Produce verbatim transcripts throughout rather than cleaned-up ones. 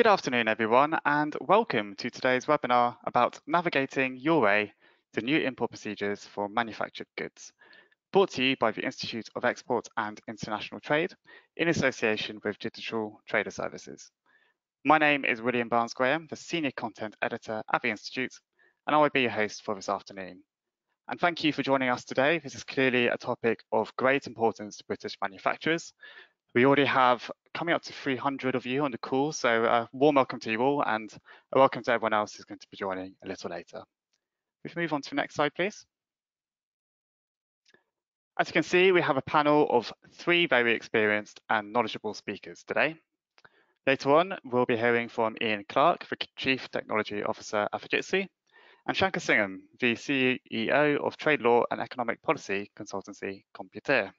Good afternoon, everyone, and welcome to today's webinar about navigating your way to new import procedures for manufactured goods, brought to you by the Institute of Export and International Trade in association with Digital Trader Services. My name is William Barnes-Graham, the Senior Content Editor at the Institute, and I will be your host for this afternoon. And thank you for joining us today. This is clearly a topic of great importance to British manufacturers. We already have coming up to three hundred of you on the call, so a warm welcome to you all and a welcome to everyone else who's going to be joining a little later. We can move on to the next slide, please. As you can see, we have a panel of three very experienced and knowledgeable speakers today. Later on, we'll be hearing from Ian Clark, the Chief Technology Officer at Fujitsu, and Shankar Singham, the C E O of Trade Law and Economic Policy Consultancy, Computeer.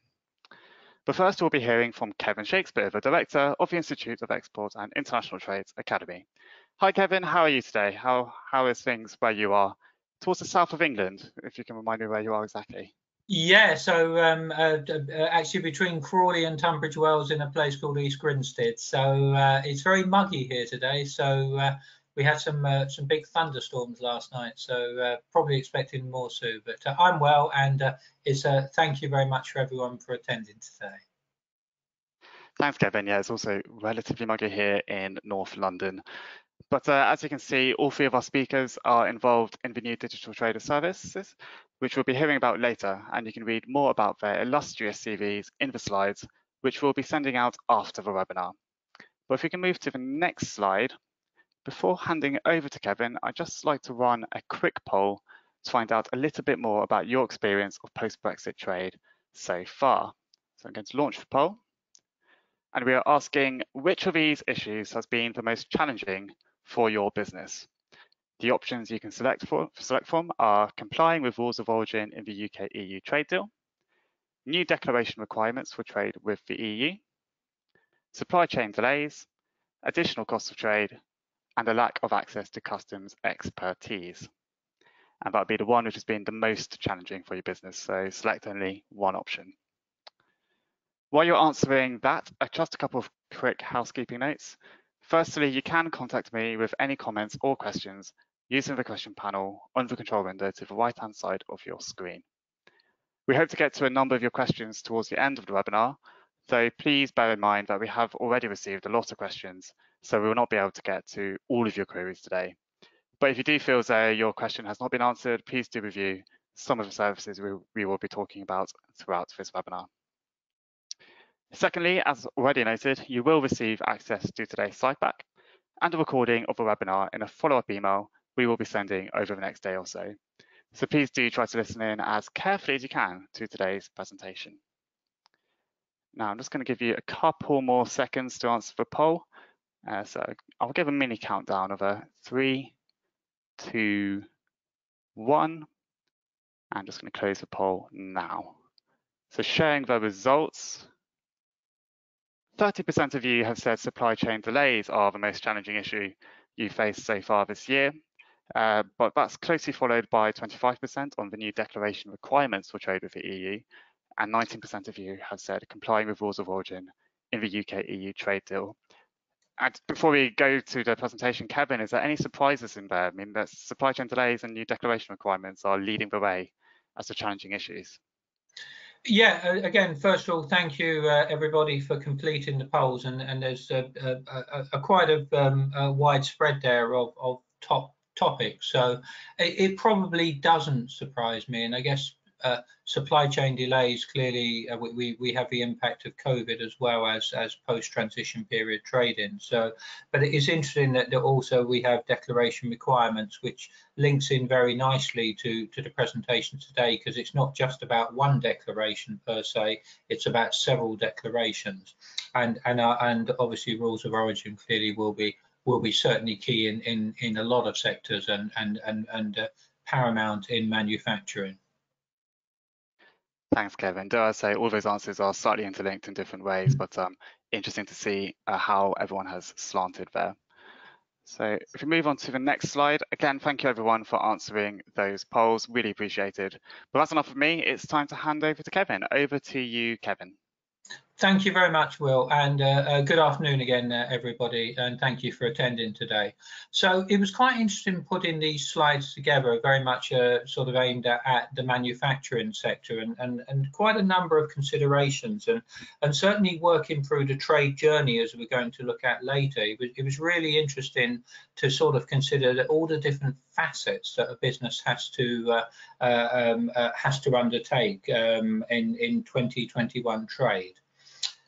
But first, we'll be hearing from Kevin Shakespeare, the Director of the Institute of Export and International Trade Academy. Hi, Kevin. How are you today? How how is things where you are? Towards the south of England, if you can remind me where you are exactly. Yeah, so um, uh, uh, actually between Crawley and Tunbridge Wells in a place called East Grinstead. So uh, it's very muggy here today. So uh, we had some uh, some big thunderstorms last night. So uh, probably expecting more soon. But uh, I'm well, and uh, it's a uh, thank you very much for everyone for attending today. Thanks, Kevin. Yeah, it's also relatively muggy here in North London. But uh, as you can see, all three of our speakers are involved in the new Digital Trader Services, which we'll be hearing about later. And you can read more about their illustrious C Vs in the slides, which we'll be sending out after the webinar. But if we can move to the next slide, before handing it over to Kevin, I'd just like to run a quick poll to find out a little bit more about your experience of post-Brexit trade so far. So I'm going to launch the poll. And we are asking which of these issues has been the most challenging for your business. The options you can select, for, select from are complying with rules of origin in the U K E U trade deal, new declaration requirements for trade with the E U, supply chain delays, additional costs of trade, and a lack of access to customs expertise. And that would be the one which has been the most challenging for your business, so select only one option. While you're answering that, just a couple of quick housekeeping notes. Firstly, you can contact me with any comments or questions using the question panel on the control window to the right-hand side of your screen. We hope to get to a number of your questions towards the end of the webinar, though please bear in mind that we have already received a lot of questions, so we will not be able to get to all of your queries today. But if you do feel as though your question has not been answered, please do review some of the services we, we will be talking about throughout this webinar. Secondly, as already noted, you will receive access to today's slide pack and a recording of the webinar in a follow-up email we will be sending over the next day or so. So please do try to listen in as carefully as you can to today's presentation. Now, I'm just going to give you a couple more seconds to answer the poll. Uh, so I'll give a mini countdown of a three, two, one. I'm just going to close the poll now. So sharing the results. thirty percent of you have said supply chain delays are the most challenging issue you faced so far this year, uh, but that's closely followed by twenty-five percent on the new declaration requirements for trade with the E U, and nineteen percent of you have said complying with rules of origin in the U K E U trade deal. And before we go to the presentation, Kevin, is there any surprises in there? I mean, that supply chain delays and new declaration requirements are leading the way as the challenging issues. Yeah, again, first of all, thank you uh, everybody for completing the polls, and, and there's a, a, a, a quite a, um, a wide spread there of, of top topics, so it, it probably doesn't surprise me. And I guess uh, supply chain delays, clearly uh, we, we have the impact of COVID as well as, as post-transition period trading. So, but it is interesting that, that also we have declaration requirements, which links in very nicely to, to the presentation today, because it's not just about one declaration per se, it's about several declarations. And and uh, and obviously rules of origin clearly will be will be certainly key in, in, in a lot of sectors, and, and, and, and uh, paramount in manufacturing. Thanks, Kevin. Dare I say all those answers are slightly interlinked in different ways, but um, interesting to see uh, how everyone has slanted there. So if we move on to the next slide, again, thank you everyone for answering those polls, really appreciated. But that's enough of me. It's time to hand over to Kevin. Over to you, Kevin. Thank you very much, Will, and uh, uh, good afternoon again, uh, everybody, and thank you for attending today. So it was quite interesting putting these slides together, very much uh, sort of aimed at, at the manufacturing sector, and, and, and quite a number of considerations, and, and certainly working through the trade journey as we're going to look at later. It was, it was really interesting to sort of consider that all the different facets that a business has to uh, uh, um, uh, has to undertake um, in, in twenty twenty-one trade.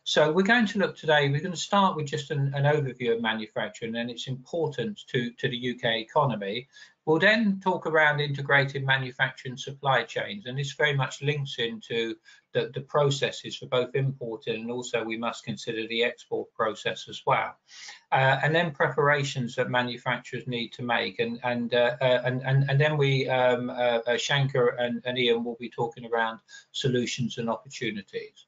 So we're going to look today, we're going to start with just an, an overview of manufacturing and its importance to, to the U K economy. We'll then talk around integrated manufacturing supply chains, and this very much links into the, the processes for both importing, and also we must consider the export process as well. Uh, and then preparations that manufacturers need to make, and and uh, uh, and, and and then we um, uh, uh, Shankar and, and Ian will be talking around solutions and opportunities.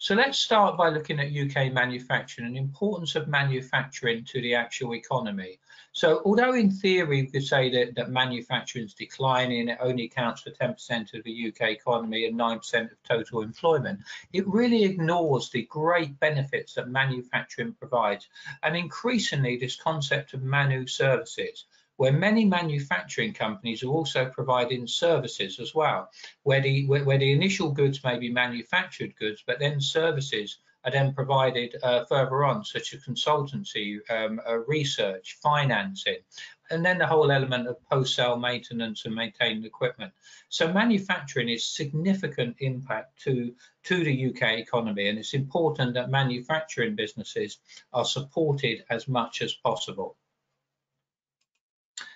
So let's start by looking at U K manufacturing and the importance of manufacturing to the actual economy. So although in theory we could say that, that manufacturing is declining, it only accounts for ten percent of the U K economy and nine percent of total employment, it really ignores the great benefits that manufacturing provides, and increasingly this concept of Manu services, where many manufacturing companies are also providing services as well, where the, where, where the initial goods may be manufactured goods, but then services are then provided uh, further on, such as consultancy, um, uh, research, financing, and then the whole element of post-sale maintenance and maintained equipment. So manufacturing is significant impact to, to the U K economy, and it's important that manufacturing businesses are supported as much as possible.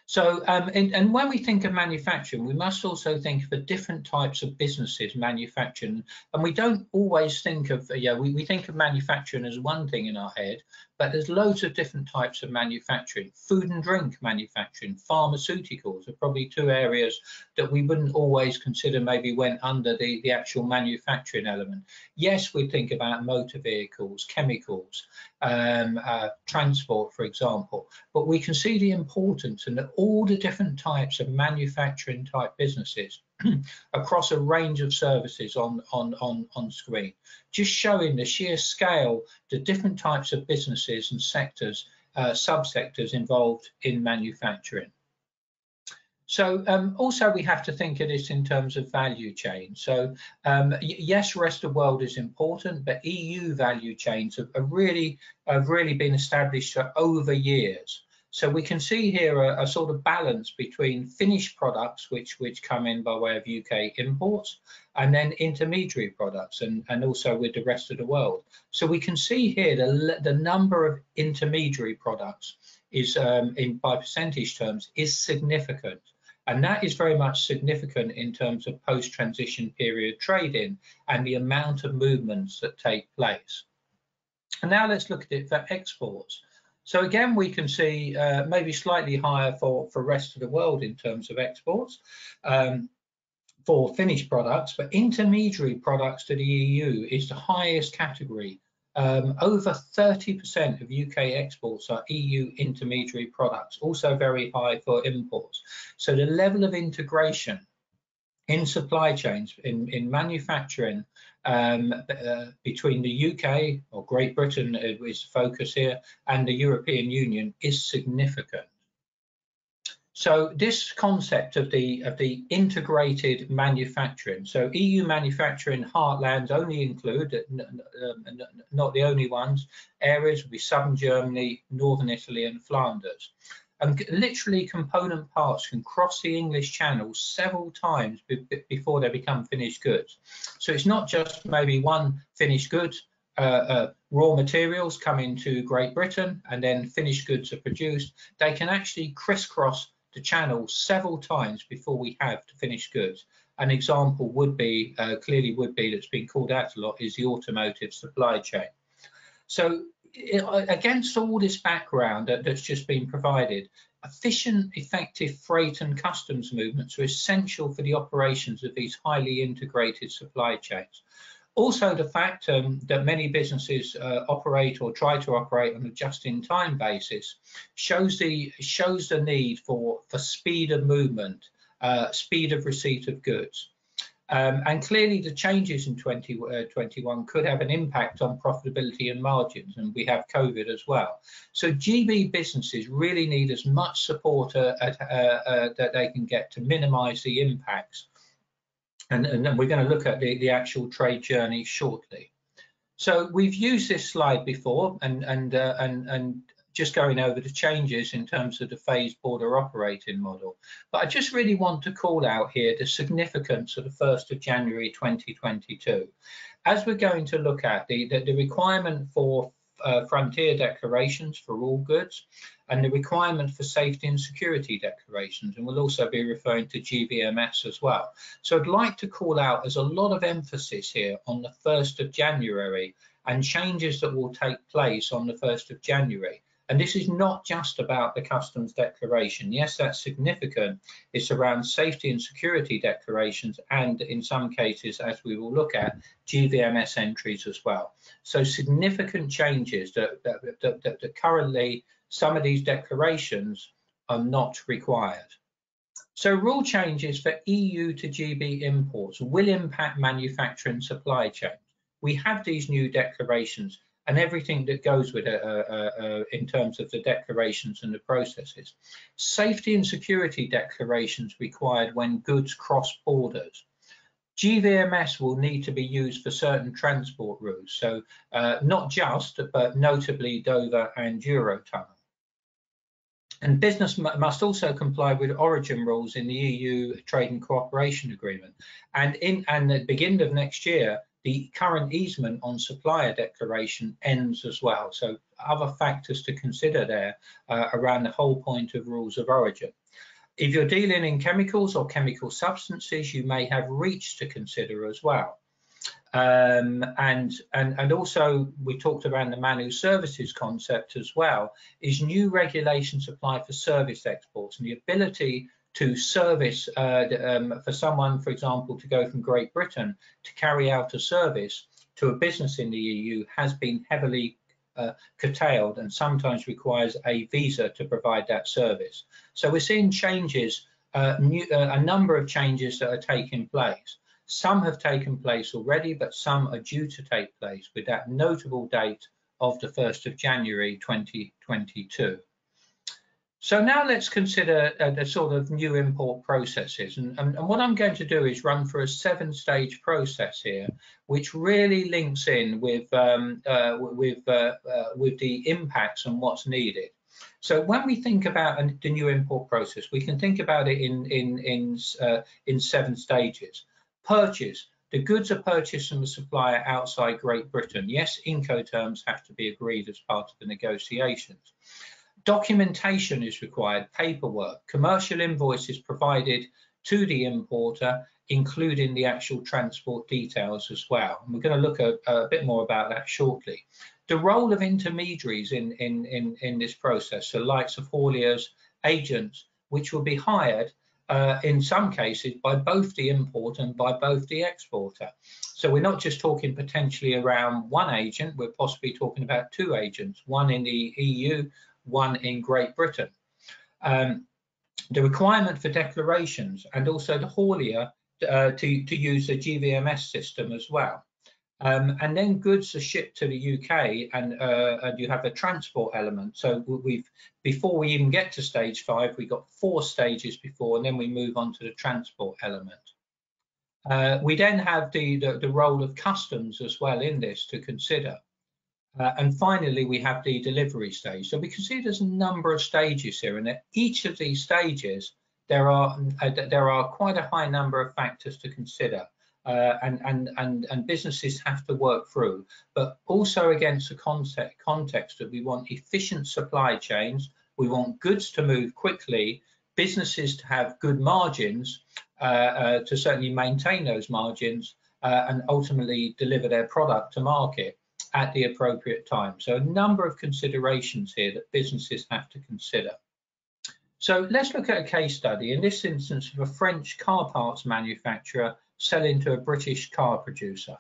So, um, and, and when we think of manufacturing, we must also think of the different types of businesses manufacturing, and we don't always think of, yeah, we, we think of manufacturing as one thing in our head, but there's loads of different types of manufacturing. Food and drink manufacturing, pharmaceuticals are probably two areas that we wouldn't always consider maybe went under the, the actual manufacturing element. Yes, we think about motor vehicles, chemicals, um, uh, transport, for example, but we can see the importance and that all the different types of manufacturing type businesses across a range of services on, on, on, on screen, just showing the sheer scale, the different types of businesses and sectors, uh, subsectors involved in manufacturing. So um, also we have to think of this in terms of value chain. So um, yes, rest of world is important, but E U value chains have, have, really, have really been established for over years. So we can see here a, a sort of balance between finished products, which, which come in by way of U K imports, and then intermediary products, and, and also with the rest of the world. So we can see here the, the number of intermediary products is, um, in by percentage terms, is significant. And that is very much significant in terms of post-transition period trading and the amount of movements that take place. And now let's look at it for exports. So again, we can see uh, maybe slightly higher for for rest of the world in terms of exports um, for finished products, but intermediary products to the E U is the highest category. Um, over thirty percent of U K exports are E U intermediary products, also very high for imports. So the level of integration in supply chains, in, in manufacturing um, uh, between the U K, or Great Britain is the focus here, and the European Union is significant. So this concept of the, of the integrated manufacturing, so E U manufacturing heartlands only include, um, not the only ones, areas would be southern Germany, northern Italy and Flanders. And literally component parts can cross the English Channel several times be before they become finished goods. So it's not just maybe one finished good, uh, uh, raw materials come into Great Britain and then finished goods are produced. They can actually crisscross the channel several times before we have the finished goods. An example would be, uh, clearly would be, that's been called out a lot, is the automotive supply chain. So against all this background that, that's just been provided, efficient, effective freight and customs movements are essential for the operations of these highly integrated supply chains. Also, the fact um, that many businesses uh, operate or try to operate on a just-in-time basis shows the shows the need for for speed of movement, uh, speed of receipt of goods. Um, and clearly the changes in twenty twenty-one could have an impact on profitability and margins, and we have COVID as well. So G B businesses really need as much support uh, uh, uh, that they can get to minimise the impacts. And, and then we're going to look at the, the actual trade journey shortly. So we've used this slide before, and, and, uh, and, and just going over the changes in terms of the phased border operating model. But I just really want to call out here the significance of the first of January twenty twenty-two. As we're going to look at the, the, the requirement for uh, frontier declarations for all goods and the requirement for safety and security declarations, and we'll also be referring to G V M S as well. So I'd like to call out there's a lot of emphasis here on the first of January and changes that will take place on the first of January. And this is not just about the customs declaration. Yes, that's significant. It's around safety and security declarations, and in some cases, as we will look at, G V M S entries as well. So significant changes that, that, that, that, that currently some of these declarations are not required. So rule changes for E U to G B imports will impact manufacturing supply chains. We have these new declarations and everything that goes with it uh, uh, uh, in terms of the declarations and the processes. Safety and security declarations required when goods cross borders. G V M S will need to be used for certain transport routes, so uh, not just, but notably Dover and Eurotunnel. And business must also comply with origin rules in the E U Trade and Cooperation Agreement. And in and at the beginning of next year, the current easement on supplier declaration ends as well. So other factors to consider there uh, around the whole point of rules of origin. If you're dealing in chemicals or chemical substances, you may have REACH to consider as well. Um, and, and, and also we talked about the managed services concept as well, is new regulations apply for service exports and the ability to service uh, um, for someone, for example, to go from Great Britain to carry out a service to a business in the E U has been heavily uh, curtailed and sometimes requires a visa to provide that service. So we're seeing changes, uh, new, uh, a number of changes that are taking place. Some have taken place already, but some are due to take place with that notable date of the first of January twenty twenty-two. So now let's consider uh, the sort of new import processes. And, and, and what I'm going to do is run for a seven stage process here, which really links in with, um, uh, with, uh, uh, with the impacts and what's needed. So when we think about an, the new import process, we can think about it in, in, in, uh, in seven stages. Purchase. The goods are purchased from a supplier outside Great Britain. Yes, Incoterms have to be agreed as part of the negotiations. Documentation is required, paperwork, commercial invoices provided to the importer, including the actual transport details as well. And we're going to look a, a bit more about that shortly. The role of intermediaries in, in, in, in this process, so likes of hauliers, agents, which will be hired uh, in some cases by both the importer and by both the exporter. So we're not just talking potentially around one agent, we're possibly talking about two agents, one in the E U, one in Great Britain. Um, the requirement for declarations and also the haulier uh, to, to use the G V M S system as well. Um, and then goods are shipped to the U K and, uh, and you have a transport element. So we've, before we even get to stage five, we got four stages before, and then we move on to the transport element. Uh, we then have the, the, the role of customs as well in this to consider. Uh, and finally, we have the delivery stage. So we can see there's a number of stages here, and at each of these stages, there are uh, there are quite a high number of factors to consider, uh, and, and and and businesses have to work through. But also against the concept context that we want efficient supply chains, we want goods to move quickly, businesses to have good margins, uh, uh, to certainly maintain those margins, uh, and ultimately deliver their product to market at the appropriate time. So a number of considerations here that businesses have to consider. So let's look at a case study, in this instance of a French car parts manufacturer selling to a British car producer.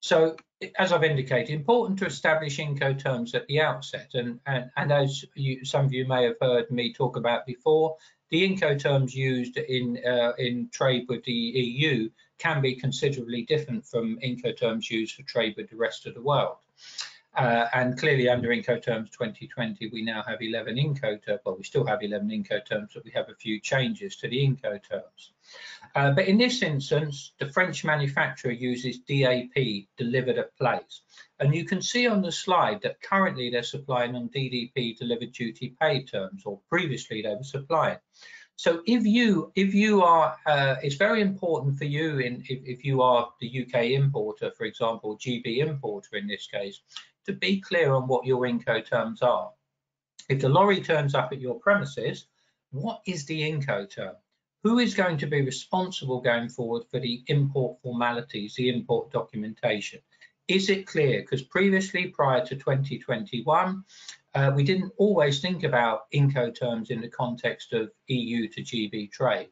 So as I've indicated, important to establish Incoterms at the outset, and, and, and as you, some of you may have heard me talk about before, the Incoterms used in, uh, in trade with the E U can be considerably different from Incoterms used for trade with the rest of the world. Uh, and clearly under Incoterms twenty twenty, we now have eleven Incoterms, well, we still have eleven Incoterms, but we have a few changes to the Incoterms. Uh, but in this instance, the French manufacturer uses D A P, delivered at place. And you can see on the slide that currently they're supplying on D D P, delivered duty paid terms, or previously they were supplying. So if you, if you are, uh, it's very important for you in, if, if you are the U K importer, for example, G B importer in this case, to be clear on what your Incoterms are. If the lorry turns up at your premises, what is the Incoterm? Who is going to be responsible going forward for the import formalities, the import documentation? Is it clear? Because previously, prior to twenty twenty-one, uh, we didn't always think about Incoterms in the context of E U to G B trade.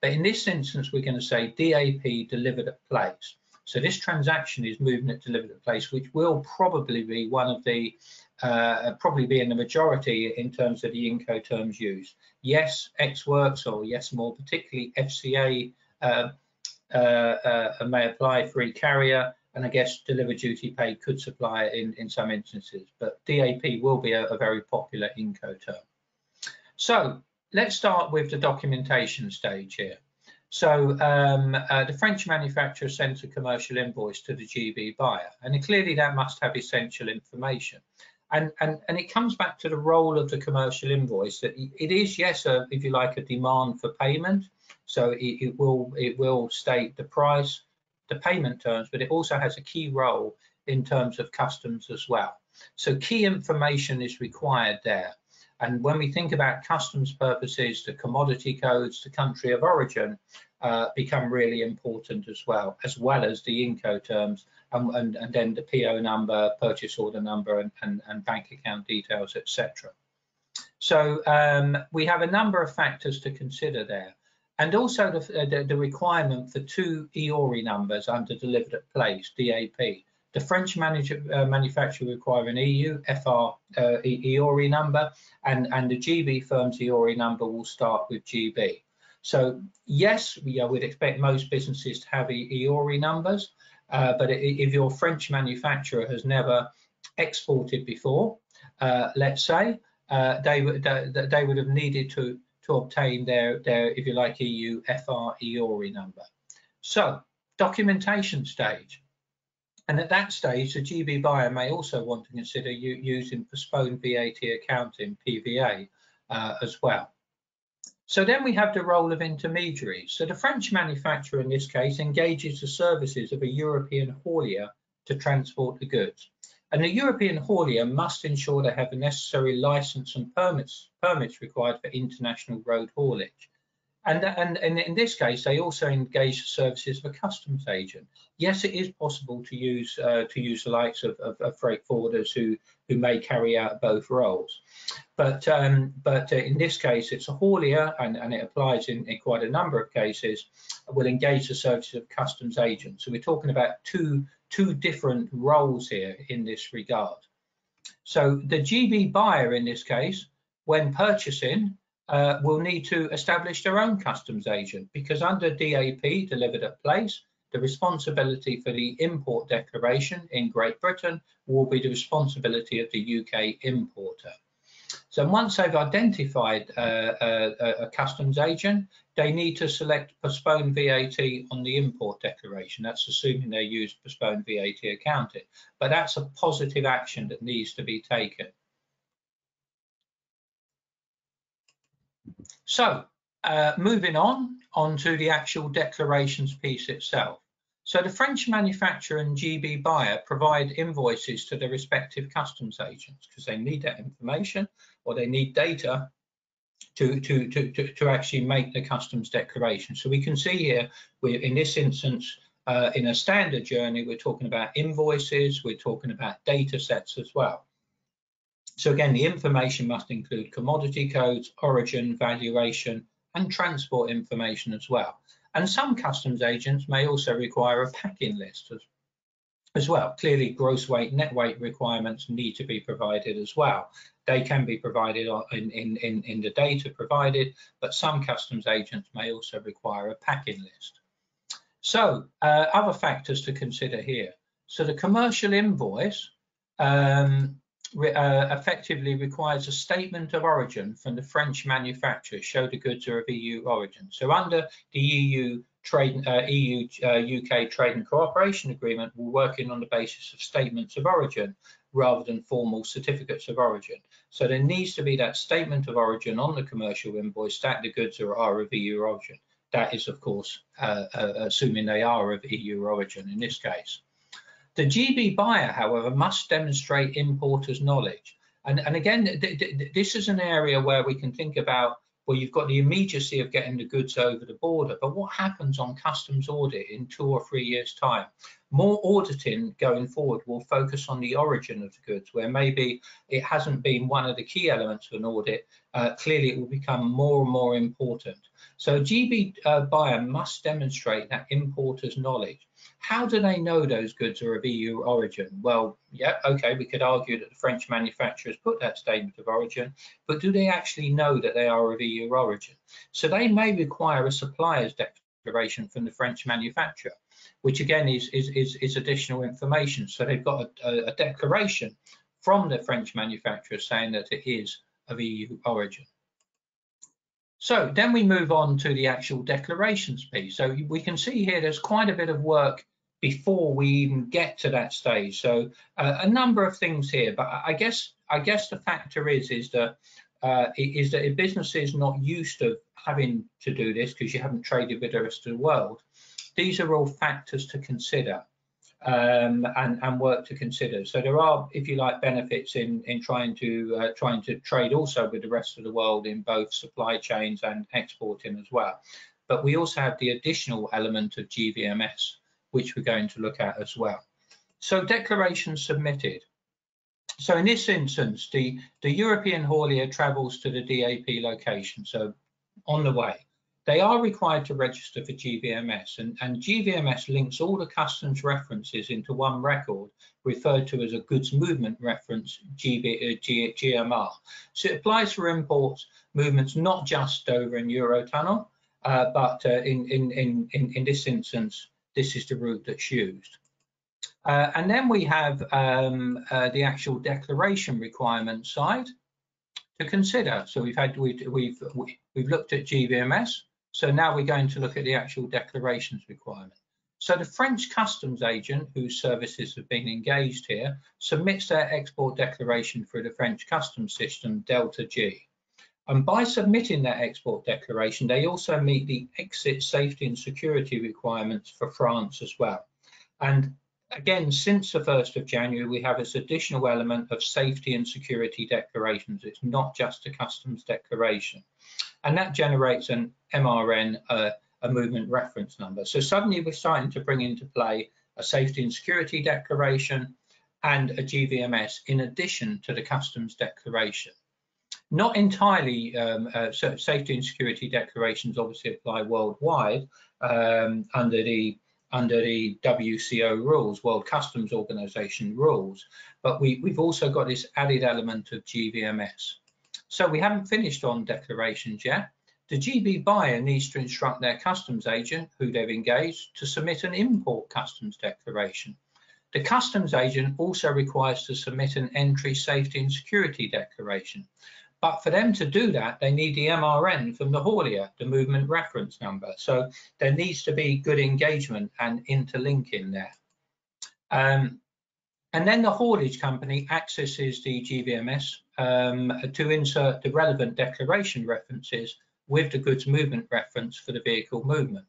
But in this instance, we're going to say D A P, delivered at place. So this transaction is moving at delivered at place, which will probably be one of the, uh, probably be in the majority in terms of the Incoterms used. Yes, Ex Works, or yes, more particularly F C A uh, uh, uh, may apply, free carrier, and I guess deliver duty paid could supply it in, in some instances, but D A P will be a, a very popular Incoterm. So let's start with the documentation stage here. So um, uh, the French manufacturer sends a commercial invoice to the G B buyer, and clearly that must have essential information. And, and, and it comes back to the role of the commercial invoice, that it is, yes, a, if you like, a demand for payment. So it, it, will, it will state the price, the payment terms, but it also has a key role in terms of customs as well. So key information is required there. And when we think about customs purposes, the commodity codes, the country of origin uh, become really important as well, as well as the Incoterms, and, and, and then the P O number, purchase order number, and, and, and bank account details, et cetera. So um, we have a number of factors to consider there. And also the, the, the requirement for two E O R I numbers under delivered at place, D A P. The French manager, uh, manufacturer require an E U F R uh, E O R I number, and, and the G B firm's E O R I number will start with G B. So yes, we would expect most businesses to have E O R I numbers, uh, but if your French manufacturer has never exported before, uh, let's say, uh, they, they, they would have needed to, to obtain their, their, if you like, E U F R E O R I number. So documentation stage. And at that stage, the G B buyer may also want to consider using postponed V A T accounting, P V A, uh, as well. So then we have the role of intermediaries. So the French manufacturer in this case engages the services of a European haulier to transport the goods. And the European haulier must ensure they have the necessary license and permits, permits required for international road haulage. And, and, and in this case, they also engage the services of a customs agent. Yes, it is possible to use uh, to use the likes of, of, of freight forwarders who who may carry out both roles. But um, but in this case, it's a haulier, and, and it applies in, in quite a number of cases. Will engage the services of customs agents. So we're talking about two two different roles here in this regard. So the G B buyer in this case, when purchasing, Uh, will need to establish their own customs agent, because under D A P, delivered at place, the responsibility for the import declaration in Great Britain will be the responsibility of the U K importer. So once they've identified uh, a, a customs agent, they need to select postponed V A T on the import declaration. That's assuming they use postponed V A T accounting, but that's a positive action that needs to be taken. So uh, moving on, on to the actual declarations piece itself. So the French manufacturer and G B buyer provide invoices to their respective customs agents, because they need that information, or they need data to, to, to, to, to actually make the customs declaration. So we can see here, we, in this instance, uh, in a standard journey, we're talking about invoices, we're talking about data sets as well. So again, the information must include commodity codes, origin, valuation, and transport information as well. And some customs agents may also require a packing list as, as well. Clearly, gross weight, net weight requirements need to be provided as well. They can be provided in, in, in, in the data provided, but some customs agents may also require a packing list. So uh, other factors to consider here. So the commercial invoice um, re uh, effectively requires a statement of origin from the French manufacturer, show the goods are of E U origin. So under the E U trade, uh, E U uh, U K Trade and Cooperation Agreement, we're working on the basis of statements of origin rather than formal certificates of origin. So there needs to be that statement of origin on the commercial invoice that the goods are, are of E U origin. That is, of course, uh, uh, assuming they are of E U origin in this case. The G B buyer, however, must demonstrate importer's knowledge. And, and again, th th this is an area where we can think about, well, you've got the immediacy of getting the goods over the border, but what happens on customs audit in two or three years' time? More auditing going forward will focus on the origin of the goods, where maybe it hasn't been one of the key elements of an audit. Uh, clearly, it will become more and more important. So G B uh, buyer must demonstrate that importer's knowledge. How do they know those goods are of E U origin? Well, yeah, okay, we could argue that the French manufacturers put that statement of origin, but do they actually know that they are of E U origin? So they may require a supplier's declaration from the French manufacturer, which again is, is, is, is additional information. So they've got a, a declaration from the French manufacturer saying that it is of E U origin. So then we move on to the actual declarations piece. So we can see here there's quite a bit of work before we even get to that stage. So uh, a number of things here, but I guess I guess the factor is is that uh, is that if businesses not used to having to do this because you haven't traded with the rest of the world, these are all factors to consider um, and and work to consider. So there are, if you like, benefits in in trying to uh, trying to trade also with the rest of the world in both supply chains and exporting as well. But we also have the additional element of G V M S, which we're going to look at as well. So declarations submitted. So in this instance, the the European haulier travels to the D A P location. So on the way, they are required to register for G V M S, and, and G V M S links all the customs references into one record, referred to as a goods movement reference, G B, uh, G M R. So it applies for imports, movements not just over in Eurotunnel, uh, but uh, in, in, in, in, in this instance, this is the route that's used. Uh, and then we have um, uh, the actual declaration requirement side to consider. So we've had, we've, we've, we've looked at G V M S. So now we're going to look at the actual declarations requirement. So the French customs agent, whose services have been engaged here, submits their export declaration through the French customs system, Delta G. And by submitting their export declaration, they also meet the exit safety and security requirements for France as well. And again, since the first of January, we have this additional element of safety and security declarations. It's not just a customs declaration. And that generates an M R N, uh, a movement reference number. So suddenly we're starting to bring into play a safety and security declaration and a G V M S in addition to the customs declaration. Not entirely, um, uh, so safety and security declarations obviously apply worldwide um, under the under the W C O rules, World Customs Organization rules, but we, we've also got this added element of G V M S. So we haven't finished on declarations yet. The G B buyer needs to instruct their customs agent, who they've engaged, to submit an import customs declaration. The customs agent also requires to submit an entry safety and security declaration. But for them to do that, they need the M R N from the haulier, the movement reference number. So there needs to be good engagement and interlinking there. Um, and then the haulage company accesses the G V M S um, to insert the relevant declaration references with the goods movement reference for the vehicle movement.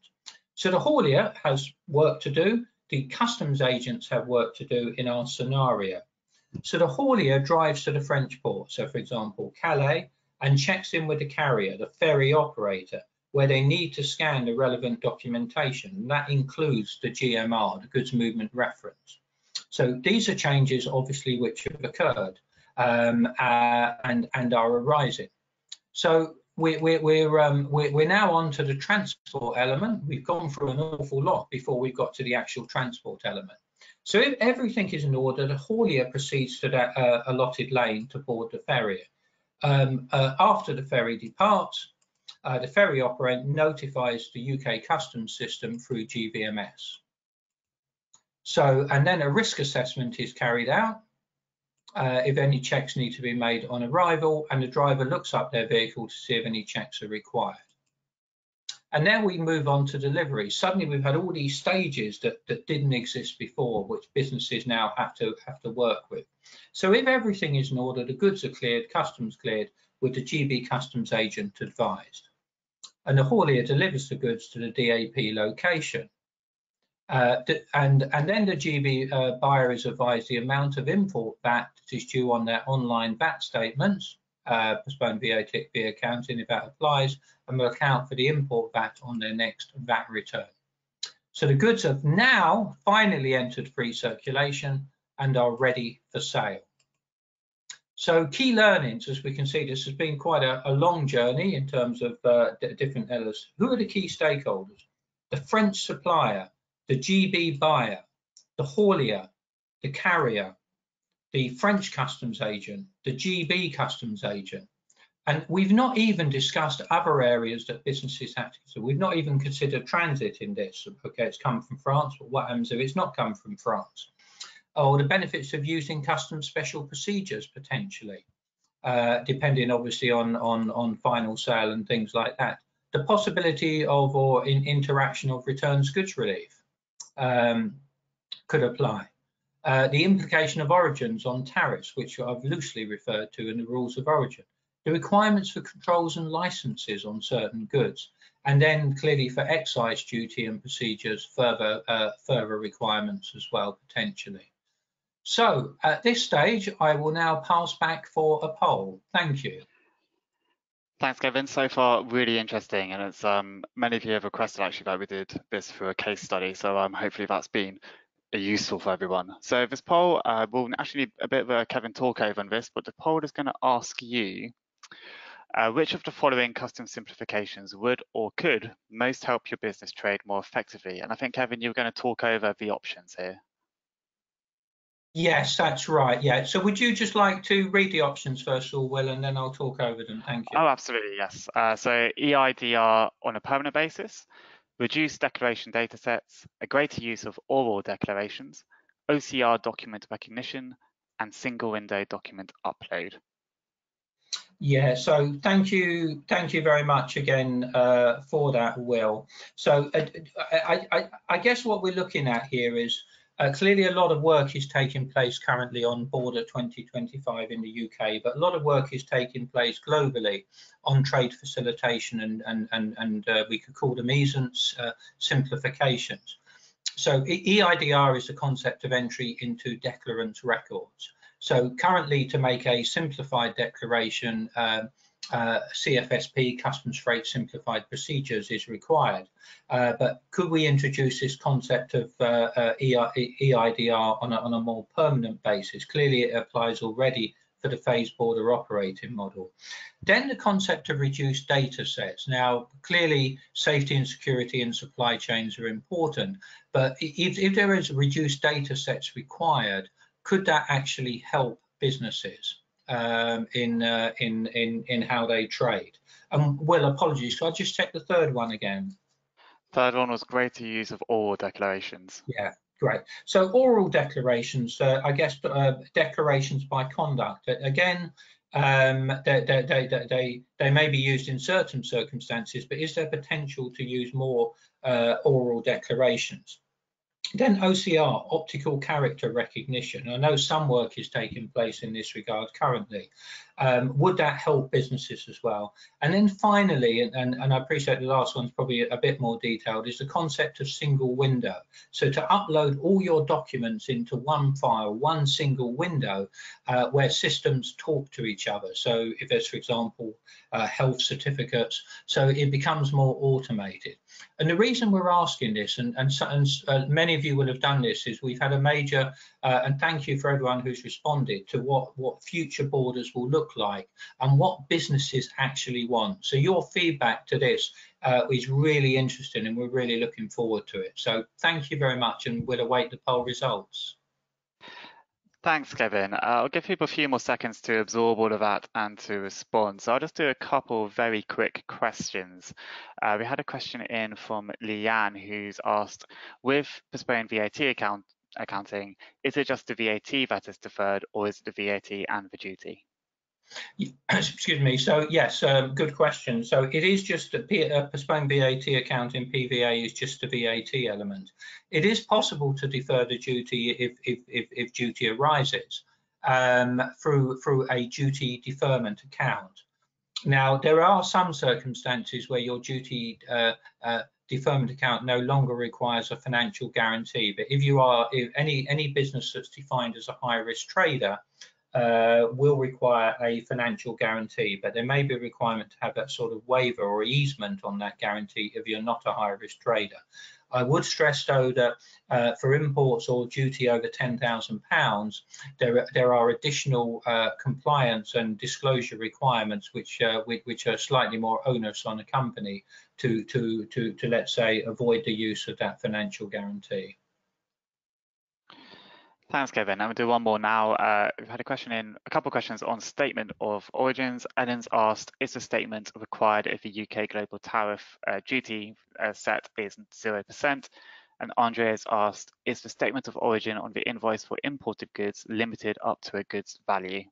So the haulier has work to do. The customs agents have work to do in our scenario. So the haulier drives to the French port, so for example Calais, and checks in with the carrier, the ferry operator, where they need to scan the relevant documentation, and that includes the G M R, the goods movement reference. So these are changes obviously which have occurred um, uh, and, and are arising. So we're, we're, we're, um, we're, we're now on to the transport element. We've gone through an awful lot before we've got to the actual transport element. So if everything is in order, the haulier proceeds to that uh, allotted lane to board the ferry. Um, uh, after the ferry departs, uh, the ferry operant notifies the U K customs system through G V M S. So, and then a risk assessment is carried out uh, if any checks need to be made on arrival, and the driver looks up their vehicle to see if any checks are required. And then we move on to delivery. Suddenly we've had all these stages that, that didn't exist before, which businesses now have to have to work with. So if everything is in order, the goods are cleared, customs cleared, with the G B customs agent advised. And the haulier delivers the goods to the D A P location. Uh, and, and then the G B uh, buyer is advised the amount of import V A T that is due on their online V A T statements. Uh, postponed V A T accounting if that applies, and will account for the import V A T on their next V A T return. So the goods have now finally entered free circulation and are ready for sale. So key learnings, as we can see, this has been quite a, a long journey in terms of uh, different areas. Who are the key stakeholders? The French supplier, the G B buyer, the haulier, the carrier, the French customs agent, the G B customs agent. And we've not even discussed other areas that businesses have to. So we've not even considered transit in this. Okay, it's come from France, but what happens if it's not come from France? Or the benefits of using customs special procedures potentially, uh, depending obviously on, on, on final sale and things like that. The possibility of or in interaction of returns goods relief um, could apply. Uh, the implication of origins on tariffs, which I've loosely referred to in the rules of origin, the requirements for controls and licenses on certain goods, and then clearly for excise duty and procedures, further uh, further requirements as well, potentially. So at this stage, I will now pass back for a poll. Thank you. Thanks, Kevin. So far, really interesting, and it's um, many of you have requested actually that we did this for a case study. So um, hopefully that's been useful for everyone. So this poll, uh, we'll actually need a bit of a Kevin talk over on this, but the poll is going to ask you uh, which of the following customs simplifications would or could most help your business trade more effectively. And I think, Kevin, you're going to talk over the options here. Yes, that's right. Yeah. So would you just like to read the options first, or Will, and then I'll talk over them. Thank you. Oh, absolutely. Yes. Uh, so E I D R on a permanent basis, reduced declaration datasets, a greater use of oral declarations, O C R document recognition, and single window document upload. Yeah, so thank you, thank you very much again uh, for that, Will. So uh, I, I, I guess what we're looking at here is uh, clearly a lot of work is taking place currently on Border twenty twenty-five in the U K, but a lot of work is taking place globally on trade facilitation and and and, and uh, we could call them easements uh, simplifications. So E I D R is the concept of entry into declarant's records. So currently, to make a simplified declaration, uh, uh, C F S P, Customs Freight Simplified Procedures, is required. Uh, but could we introduce this concept of uh, uh, E I D R on a, on a more permanent basis? Clearly, it applies already for the phased border operating model. Then the concept of reduced data sets. Now, clearly, safety and security and supply chains are important, but if, if there is reduced data sets required, could that actually help businesses um, in, uh, in in in how they trade? And Will, apologies, could I just check the third one again? Third one was greater use of oral declarations. Yeah, great. So oral declarations, uh, I guess, uh, declarations by conduct. Again, um, they, they, they, they, they may be used in certain circumstances, but is there potential to use more uh, oral declarations? Then O C R, optical character recognition. I know some work is taking place in this regard currently. Um, would that help businesses as well? And then finally, and, and, and I appreciate the last one's probably a bit more detailed, is the concept of single window. So to upload all your documents into one file, one single window, uh, where systems talk to each other. So if there's, for example, uh, health certificates, so it becomes more automated. And the reason we're asking this, and, and, and uh, many of you will have done this, is we've had a major, uh, and thank you for everyone who's responded, to what, what future borders will look like and what businesses actually want. So your feedback to this uh, is really interesting, and we're really looking forward to it. So thank you very much, and we'll await the poll results. Thanks, Kevin. Uh, I'll give people a few more seconds to absorb all of that and to respond. So I'll just do a couple of very quick questions. Uh, we had a question in from Leanne, who's asked, with postponed V A T account accounting, is it just the V A T that is deferred, or is it the V A T and the duty? Excuse me. So yes, um, good question. So it is just a P uh, postponed V A T account in P V A is just a V A T element. It is possible to defer the duty if if if, if duty arises um, through through a duty deferment account. Now there are some circumstances where your duty uh, uh, deferment account no longer requires a financial guarantee. But if you are if any any business that's defined as a high risk trader. Uh, will require a financial guarantee, but there may be a requirement to have that sort of waiver or easement on that guarantee if you're not a high-risk trader. I would stress though that uh, for imports or duty over ten thousand pounds, there there are additional uh, compliance and disclosure requirements which, uh, which which are slightly more onerous on a company to to to to let's say avoid the use of that financial guarantee. Thanks, Kevin. I'm going to do one more now. Uh, we've had a question in, a couple of questions on statement of origins. Ellen's asked, is the statement required if the U K global tariff uh, duty uh, set is zero percent? And Andrea's asked, is the statement of origin on the invoice for imported goods limited up to a goods value?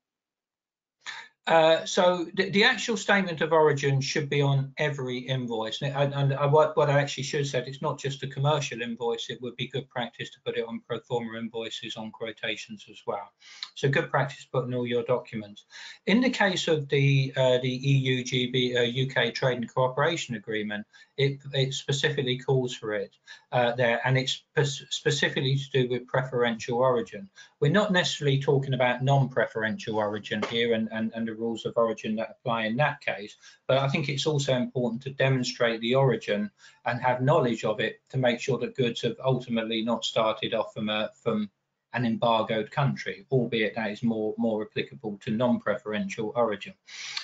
Uh, so the, the actual statement of origin should be on every invoice. And, and, and what, what I actually should have said, it's not just a commercial invoice. It would be good practice to put it on pro forma invoices, on quotations as well. So good practice to put in all your documents. In the case of the uh, the E U G B uh, U K Trade and Cooperation Agreement, it, it specifically calls for it uh, there, and it's specifically to do with preferential origin. We're not necessarily talking about non-preferential origin here, and and and the rules of origin that apply in that case, but I think it's also important to demonstrate the origin and have knowledge of it to make sure that goods have ultimately not started off from a, from an embargoed country, albeit that is more more applicable to non-preferential origin.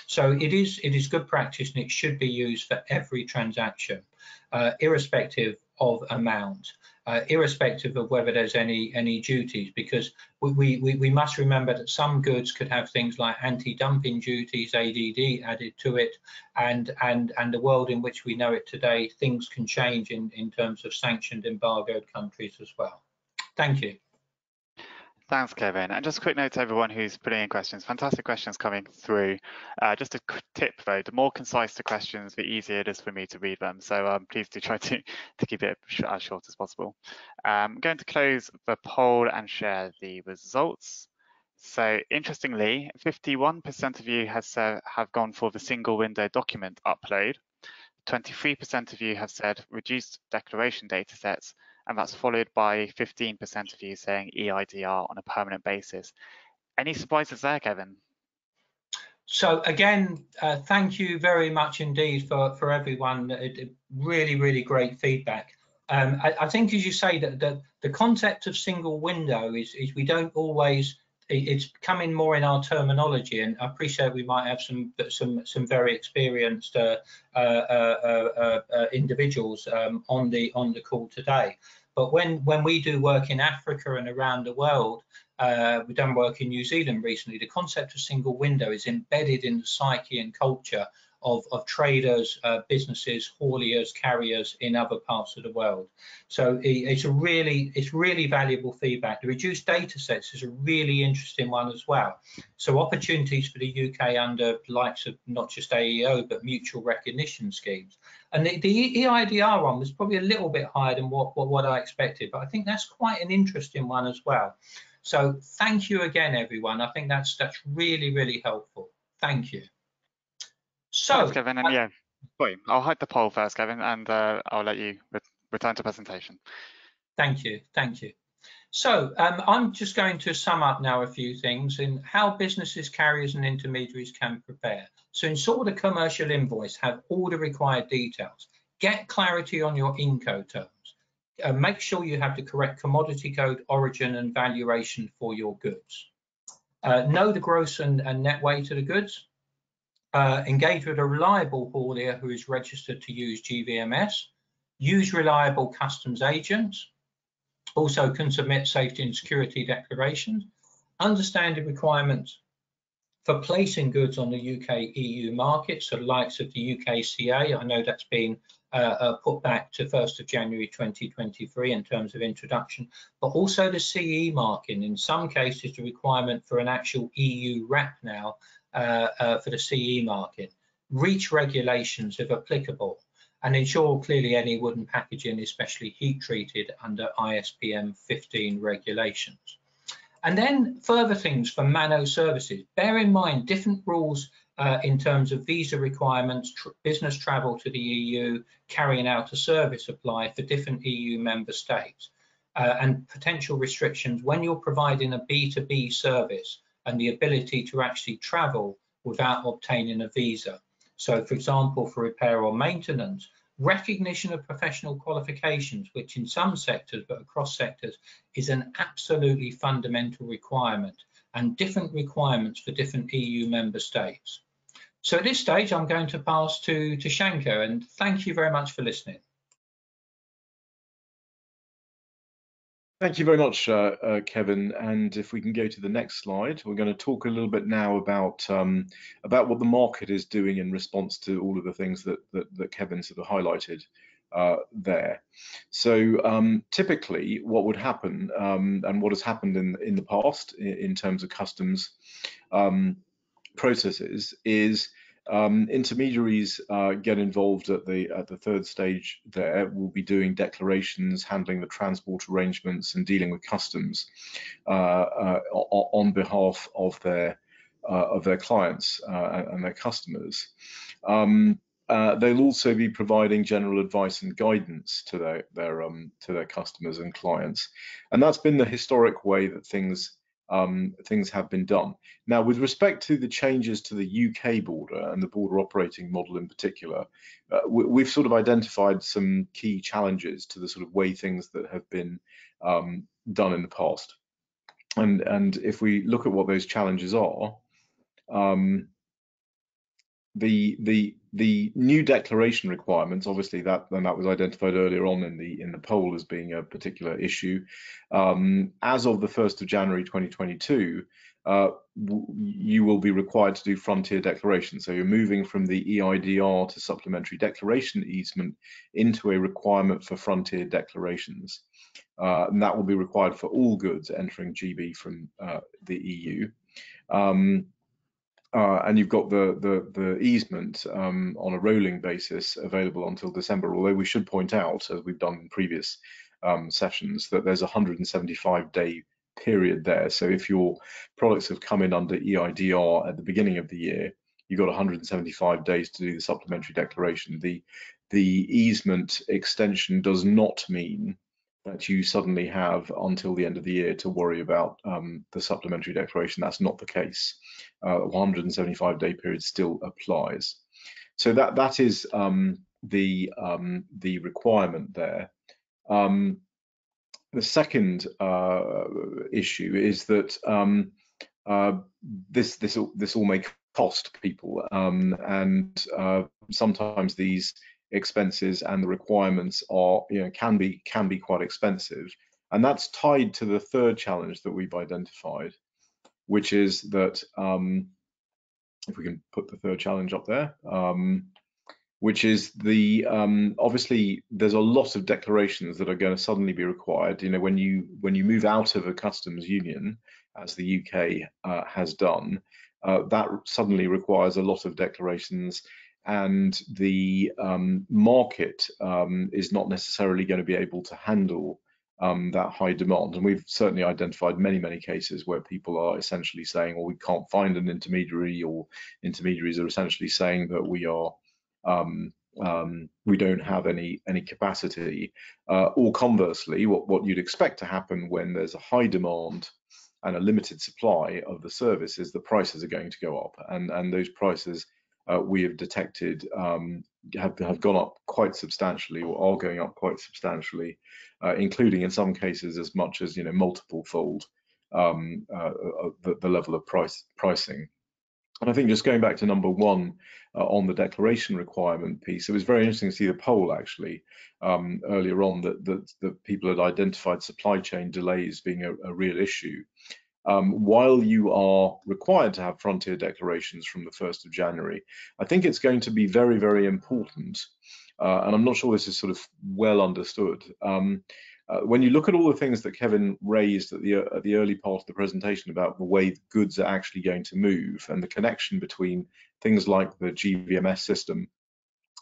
So it is it is good practice, and it should be used for every transaction, uh, irrespective of amount. Uh, irrespective of whether there's any any duties, because we, we we must remember that some goods could have things like anti-dumping duties, A D D, added to it, and and and the world in which we know it today, things can change in in terms of sanctioned, embargoed countries as well. Thank you. Thanks, Kevin. And just a quick note to everyone who's putting in questions. Fantastic questions coming through. Uh, just a tip though, the more concise the questions, the easier it is for me to read them. So um, please do try to, to keep it as short as possible. I'm going to close the poll and share the results. So interestingly, fifty-one percent of you has, uh, have gone for the single window document upload. twenty-three percent of you have said reduced declaration data sets, and that's followed by fifteen percent of you saying E I D R on a permanent basis. Any surprises there, Kevin? So again, uh, thank you very much indeed for, for everyone. It, it really, really great feedback. Um, I, I think, as you say, that the, the concept of single window is, is we don't always, it, it's coming more in our terminology, and I appreciate we might have some some, some very experienced uh, uh, uh, uh, uh, individuals um, on the on the call today. But when, when we do work in Africa and around the world, uh, we've done work in New Zealand recently, the concept of single window is embedded in the psyche and culture of, of traders, uh, businesses, hauliers, carriers in other parts of the world. So it, it's a really, it's really valuable feedback. The reduced data sets is a really interesting one as well. So opportunities for the U K under the likes of not just A E O, but mutual recognition schemes. And the, the E I D R one was probably a little bit higher than what, what, what I expected, but I think that's quite an interesting one as well. So thank you again, everyone. I think that's, that's really, really helpful. Thank you. So, thanks, Kevin, and uh, yeah, wait, I'll hide the poll first, Kevin, and uh, I'll let you re return to presentation. Thank you, thank you. So um, I'm just going to sum up now a few things in how businesses, carriers and intermediaries can prepare. So insort a commercial invoice, have all the required details, get clarity on your Incoterms, uh, make sure you have the correct commodity code, origin and valuation for your goods. Uh, know the gross and, and net weight of the goods. Uh, engage with a reliable haulier who is registered to use G V M S. Use reliable customs agents. Also can submit safety and security declarations. understanding requirements for placing goods on the U K E U market, so the likes of the U K C A, I know that's been uh, uh, put back to first of January twenty twenty-three in terms of introduction, but also the C E marking. In some cases, the requirement for an actual E U wrap now uh, uh, for the C E market. REACH regulations, if applicable, and ensure clearly any wooden packaging, especially heat treated, under I S P M fifteen regulations. And then further things for Mano services. Bear in mind different rules uh, in terms of visa requirements, tr business travel to the E U, carrying out a service apply for different E U member states, uh, and potential restrictions when you're providing a B two B service and the ability to actually travel without obtaining a visa. So, for example, for repair or maintenance, recognition of professional qualifications, which in some sectors but across sectors is an absolutely fundamental requirement, and different requirements for different E U member states. So at this stage, I'm going to pass to, to Shankar, and thank you very much for listening. Thank you very much, uh, uh, Kevin. And if we can go to the next slide, we're going to talk a little bit now about um, about what the market is doing in response to all of the things that that, that Kevin sort of highlighted uh, there. So um, typically, what would happen um, and what has happened in in the past in, in terms of customs um, processes is um, intermediaries uh, get involved at the at the third stage. There will be doing declarations, handling the transport arrangements, and dealing with customs uh, uh, on behalf of their uh, of their clients uh, and their customers. Um, uh, they'll also be providing general advice and guidance to their their um, to their customers and clients, and that's been the historic way that things. Um, things have been done. Now, with respect to the changes to the U K border and the border operating model in particular, uh, we, we've sort of identified some key challenges to the sort of way things that have been um, done in the past. And, and if we look at what those challenges are, um, the the the new declaration requirements, obviously that and that was identified earlier on in the in the poll as being a particular issue. Um, as of the first of January twenty twenty-two, uh, you will be required to do frontier declarations. So you're moving from the E I D R to supplementary declaration easement into a requirement for frontier declarations, uh, and that will be required for all goods entering G B from uh, the E U. Um, Uh, and you've got the the, the easement um, on a rolling basis available until December, although we should point out, as we've done in previous um, sessions, that there's a one hundred seventy-five day period there. So if your products have come in under E I D R at the beginning of the year, you've got one hundred seventy-five days to do the supplementary declaration. The, the easement extension does not mean that you suddenly have until the end of the year to worry about um, the supplementary declaration. That's not the case. Uh, one hundred seventy-five day period still applies. So that that is um, the um, the requirement there. Um, the second uh, issue is that um, uh, this this this all may cost people, um, and uh, sometimes these expenses and the requirements are, you know, can be can be quite expensive, and that's tied to the third challenge that we've identified, which is that um, if we can put the third challenge up there, um, which is the um, obviously there's a lot of declarations that are going to suddenly be required. You know, when you when you move out of a customs union, as the U K uh, has done, uh, that suddenly requires a lot of declarations. And the um, market um, is not necessarily going to be able to handle um, that high demand. And we've certainly identified many, many cases where people are essentially saying, well, we can't find an intermediary, or intermediaries are essentially saying that we are um, um, we don't have any any capacity. Uh, or conversely, what, what you'd expect to happen when there's a high demand and a limited supply of the service is the prices are going to go up, and, and those prices Uh, we have detected um, have, have gone up quite substantially, or are going up quite substantially, uh, including in some cases as much as, you know, multiple fold um, uh, uh, the, the level of price pricing. And I think just going back to number one uh, on the declaration requirement piece, it was very interesting to see the poll actually um, earlier on that, that, that people had identified supply chain delays being a, a real issue. um, while you are required to have frontier declarations from the first of January, I think it's going to be very, very important. Uh, and I'm not sure this is sort of well understood. Um, Uh, when you look at all the things that Kevin raised at the, uh, at the early part of the presentation about the way goods are actually going to move and the connection between things like the G V M S system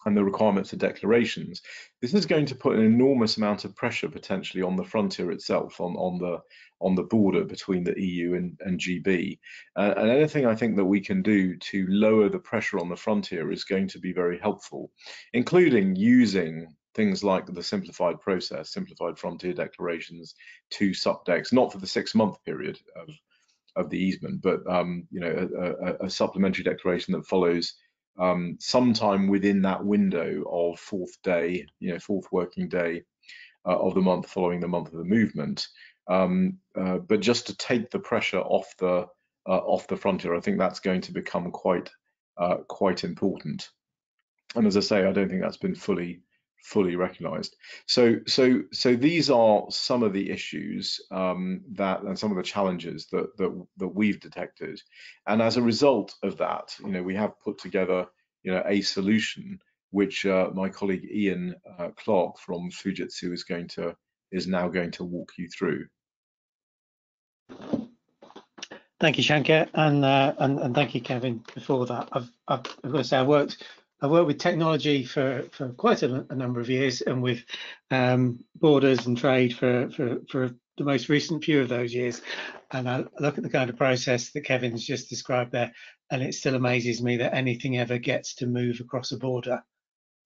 and the requirements for declarations, this is going to put an enormous amount of pressure potentially on the frontier itself, on, on, the, on the border between the E U and, and G B. Uh, and anything I think that we can do to lower the pressure on the frontier is going to be very helpful, including using things like the simplified process, simplified frontier declarations to subdecs, not for the six-month period of, of the easement, but um, you know, a, a, a supplementary declaration that follows um, sometime within that window of fourth day, you know, fourth working day uh, of the month following the month of the movement. Um, uh, but just to take the pressure off the uh, off the frontier, I think that's going to become quite uh, quite important. And as I say, I don't think that's been fully. fully recognized. So so so these are some of the issues um, that and some of the challenges that, that that we've detected. And as a result of that, you know, we have put together, you know, a solution which uh, my colleague Ian uh, Clark from Fujitsu is going to is now going to walk you through. Thank you, Shankar, and uh, and, and thank you, Kevin, before that. I've I've got to say I worked I've worked with technology for, for quite a, a number of years, and with um, borders and trade for, for, for the most recent few of those years. And I look at the kind of process that Kevin's just described there, and it still amazes me that anything ever gets to move across a border.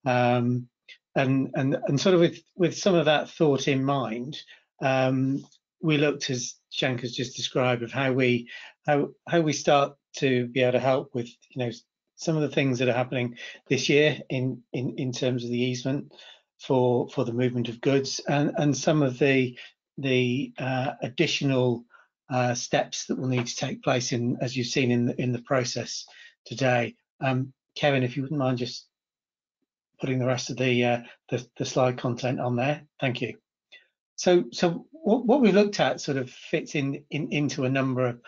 Um, and, and, and sort of with, with some of that thought in mind, um, we looked, as Shankar's just described, of how we, how, how we start to be able to help with, you know, some of the things that are happening this year in, in, in terms of the easement for for the movement of goods, and, and some of the the uh, additional uh, steps that will need to take place in, as you've seen in the, in the process today. Um, Kevin, if you wouldn't mind just putting the rest of the uh, the, the slide content on there, thank you. So so what, what we looked at sort of fits in, in into a number of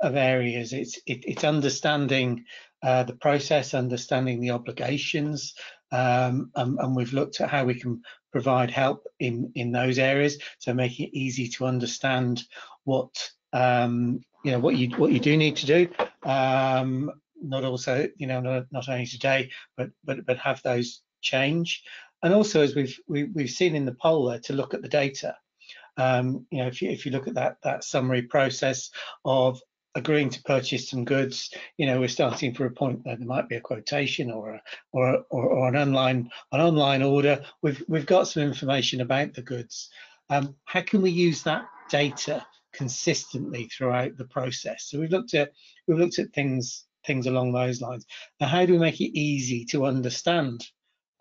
of areas. It's it, it's understanding uh, the process, understanding the obligations, um, and, and we've looked at how we can provide help in in those areas. So making it easy to understand what um, you know what you what you do need to do. Um, not also you know not, not only today, but but but have those change. And also, as we've we, we've seen in the poll there, to look at the data. Um, you know, if you, if you look at that that summary process of agreeing to purchase some goods, you know, we're starting for a point that there might be a quotation or a, or, or or an online an online order. We've we've got some information about the goods. Um, how can we use that data consistently throughout the process? So we've looked at we've looked at things things along those lines. Now, how do we make it easy to understand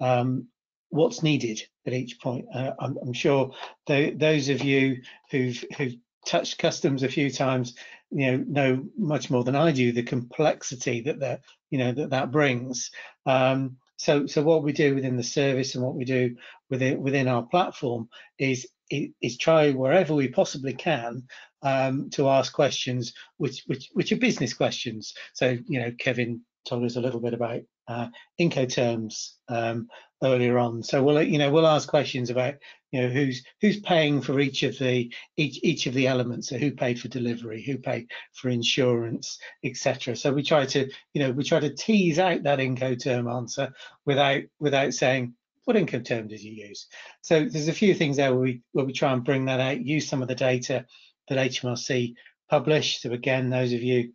Um, what's needed at each point? Uh, I'm, I'm sure th those of you who've, who've touched customs a few times, you know, know much more than I do the complexity that that you know that that brings. Um, so, so what we do within the service and what we do within within our platform is is, is try wherever we possibly can um, to ask questions which which which are business questions. So, you know, Kevin told us a little bit about uh, Incoterms um, earlier on. So we'll, you know, we'll ask questions about, you know, who's who's paying for each of the each each of the elements. So who paid for delivery, who paid for insurance, et cetera. So we try to, you know, we try to tease out that Incoterm answer without without saying what Incoterm did you use. So there's a few things there where we where we try and bring that out, use some of the data that H M R C published. So again, those of you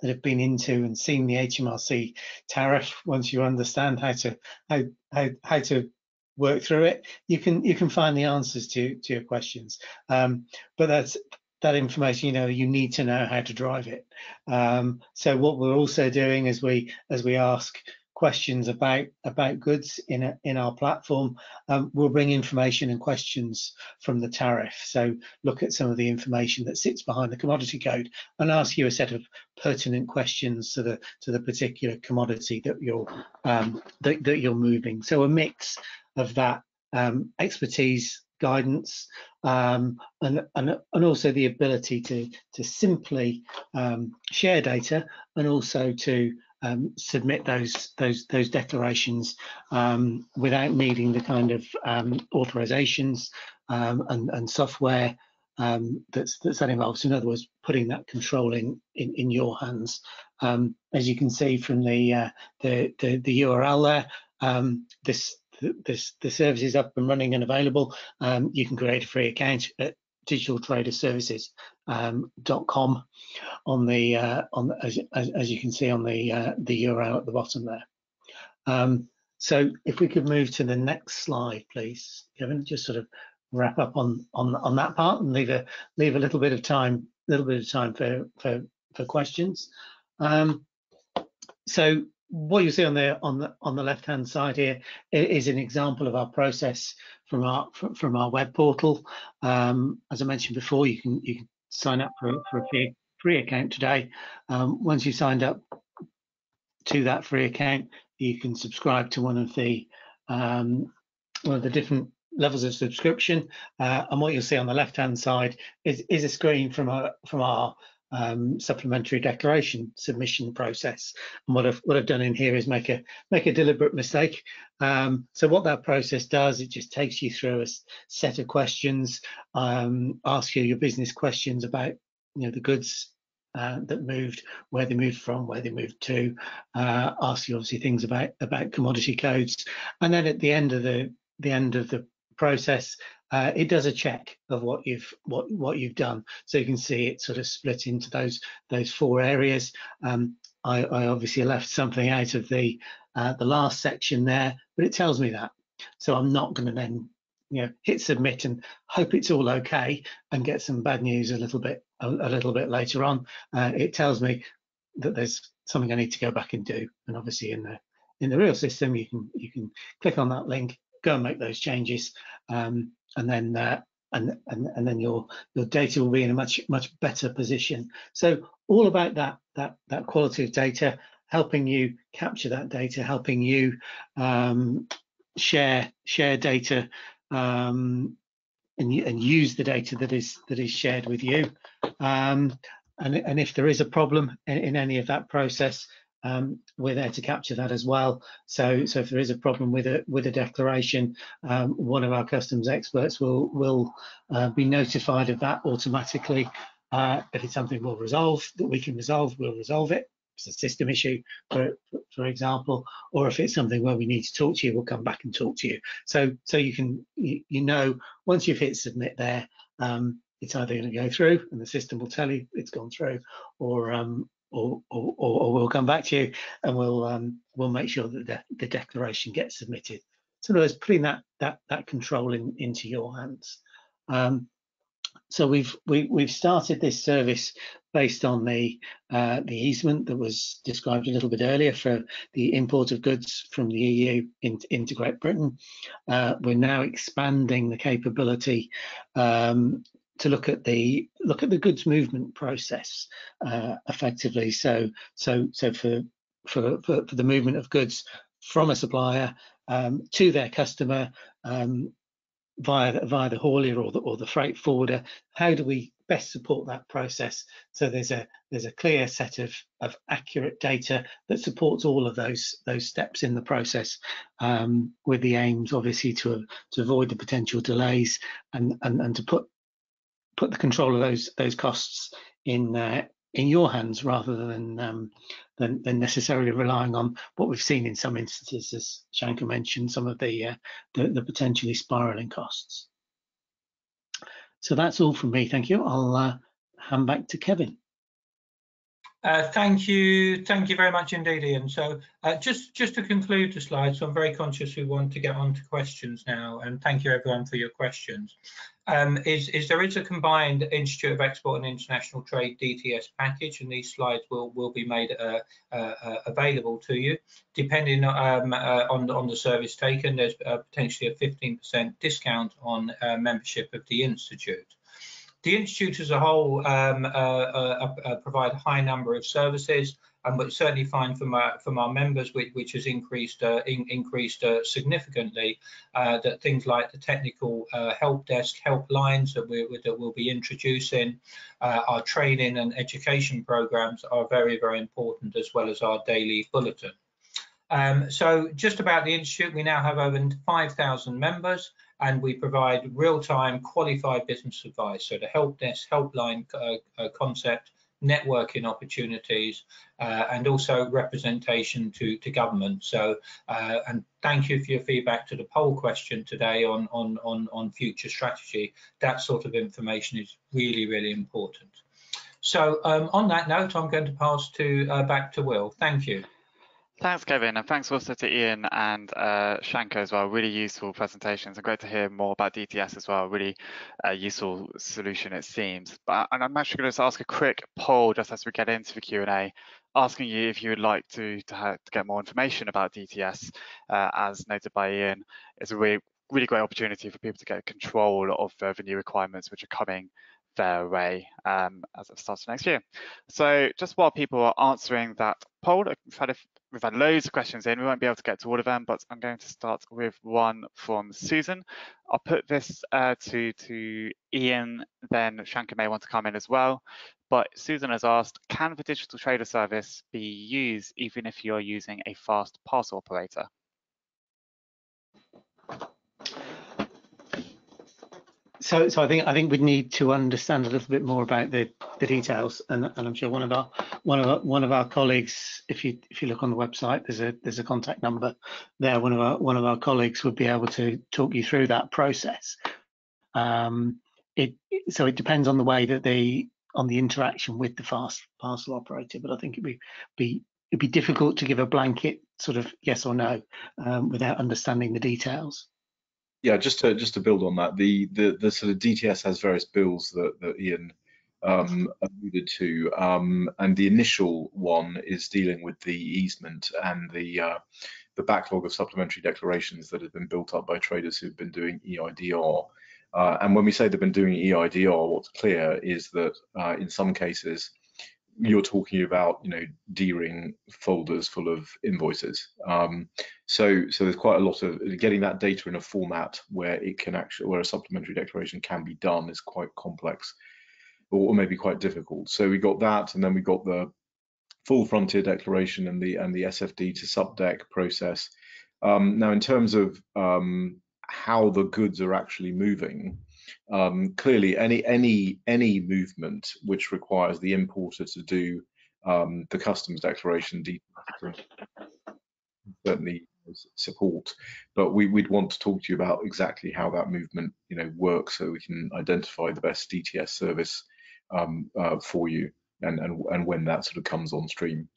that have been into and seen the H M R C tariff, once you understand how to how how, how to work through it, you can you can find the answers to to your questions. Um, but that's that information, you know, you need to know how to drive it. Um, so what we're also doing is we as we ask questions about about goods in a, in our platform, um, we'll bring information and questions from the tariff. So look at some of the information that sits behind the commodity code and ask you a set of pertinent questions to the to the particular commodity that you're um, that, that you're moving. So a mix of that um, expertise guidance, um, and, and, and also the ability to, to simply um, share data and also to um, submit those, those, those declarations um, without needing the kind of um, authorizations um, and, and software um, that's, that's that involves. In other words, putting that control in, in, in your hands. Um, as you can see from the, uh, the, the, the U R L there, um, this, This, the service is up and running and available. Um, you can create a free account at digital trader services dot com on the uh, on as, as, as you can see on the uh, the U R L at the bottom there. Um, so if we could move to the next slide, please, Kevin. Just sort of wrap up on on on that part and leave a leave a little bit of time, little bit of time for for for questions. Um, so. What you see on the on the on the left-hand side here is an example of our process from our from our web portal. Um, as I mentioned before, you can you can sign up for for a free, free account today. Um, once you signed up to that free account, you can subscribe to one of the um, one of the different levels of subscription. Uh, and what you'll see on the left-hand side is is a screen from our from our Um, supplementary declaration submission process. And what I've what I've done in here is make a make a deliberate mistake. Um, so what that process does, it just takes you through a set of questions, um, asks you your business questions about you know the goods uh, that moved, where they moved from, where they moved to, uh, asks you obviously things about about commodity codes, and then at the end of the the end of the process. Uh, it does a check of what you've what what you've done, so you can see it sort of split into those those four areas. Um, I, I obviously left something out of the uh, the last section there, but it tells me that, so I'm not going to then you know hit submit and hope it's all okay and get some bad news a little bit a, a little bit later on. Uh, it tells me that there's something I need to go back and do, and obviously in the in the real system you can you can click on that link, go and make those changes. Um, and then uh, and, and and then your your data will be in a much much better position. So all about that that that quality of data, helping you capture that data, helping you um, share share data um, and and use the data that is that is shared with you. Um, and and if there is a problem in, in any of that process, Um, we're there to capture that as well. So, so if there is a problem with a with a declaration, um, one of our customs experts will will uh, be notified of that automatically. Uh, if it's something we'll resolve that we can resolve, we'll resolve it. If it's a system issue, for for example, or if it's something where we need to talk to you, we'll come back and talk to you. So, so you can you, you know once you've hit submit there, um, it's either going to go through and the system will tell you it's gone through, or um, Or, or, or we'll come back to you and we'll um, we'll make sure that the, the declaration gets submitted. So in other words, putting that that that control in, into your hands. Um, so we've we, we've started this service based on the uh, the easement that was described a little bit earlier for the import of goods from the E U in, into Great Britain. Uh, we're now expanding the capability Um, to look at the look at the goods movement process uh, effectively. So so so for, for for for the movement of goods from a supplier um, to their customer um, via via the haulier or the or the freight forwarder. How do we best support that process? So there's a there's a clear set of of accurate data that supports all of those those steps in the process, um, with the aims obviously to to avoid the potential delays and and and to put put the control of those those costs in uh, in your hands rather than, um, than than necessarily relying on what we've seen in some instances, as Shankar mentioned, some of the uh, the, the potentially spiraling costs. So that's all from me. Thank you. I'll uh, hand back to Kevin. Uh, thank you, thank you very much indeed, Ian. So uh, just just to conclude the slide, so I'm very conscious we want to get on to questions now, and thank you everyone for your questions. Um, is, is there is a combined Institute of Export and International Trade D T S package, and these slides will will be made uh, uh, available to you. Depending um, uh, on on the service taken, there's uh, potentially a fifteen percent discount on uh, membership of the Institute. The Institute as a whole um, uh, uh, uh, provide a high number of services, and um, but certainly find from our, from our members, which, which has increased uh, in, increased uh, significantly, uh, that things like the technical uh, help desk helplines that we that we'll be introducing, uh, our training and education programs are very, very important, as well as our daily bulletin. Um, so just about the Institute, we now have over five thousand members, and we provide real-time qualified business advice. So the help desk, helpline uh, uh, concept, networking opportunities, uh, and also representation to, to government. So, uh, and thank you for your feedback to the poll question today on, on, on, on future strategy. That sort of information is really, really important. So um, on that note, I'm going to pass to uh, back to Will. Thank you. Thanks, Kevin, and thanks also to Ian and uh, Shankar as well. Really useful presentations, and great to hear more about D T S as well. Really uh, useful solution, it seems. But and I'm actually going to just ask a quick poll just as we get into the Q and A, asking you if you would like to to, have, to get more information about D T S, uh, as noted by Ian. It's a really, really great opportunity for people to get control of uh, the new requirements which are coming their way um, as it starts next year. So just while people are answering that poll, I've had a We've had loads of questions in. We won't be able to get to all of them, but I'm going to start with one from Susan. I'll put this uh, to, to Ian, then Shankar may want to come in as well. But Susan has asked, can the Digital Trader Service be used even if you're using a fast parcel operator? So, so I think I think we need to understand a little bit more about the, the details, and, and I'm sure one of our one of our, one of our colleagues, if you if you look on the website, there's a there's a contact number there. One of our one of our colleagues would be able to talk you through that process. Um, it so it depends on the way that they on the interaction with the fast parcel operator, but I think it'd be be it'd be difficult to give a blanket sort of yes or no um, without understanding the details. Yeah, just to just to build on that, the the, the sort of D T S has various bills that, that Ian um, alluded to, um, and the initial one is dealing with the easement and the uh, the backlog of supplementary declarations that have been built up by traders who've been doing E I D R. Uh, and when we say they've been doing E I D R, what's clear is that uh, in some cases you're talking about, you know, D-ring folders full of invoices. Um, so, so there's quite a lot of getting that data in a format where it can actually, where a supplementary declaration can be done is quite complex, or maybe quite difficult. So we got that, and then we got the full frontier declaration and the and the S F D to subdec process. Um, now, in terms of um, how the goods are actually moving. Um, clearly, any any any movement which requires the importer to do um, the customs declaration, certainly support. But we, we'd want to talk to you about exactly how that movement, you know, works, so we can identify the best D T S service um, uh, for you, and and and when that sort of comes on stream.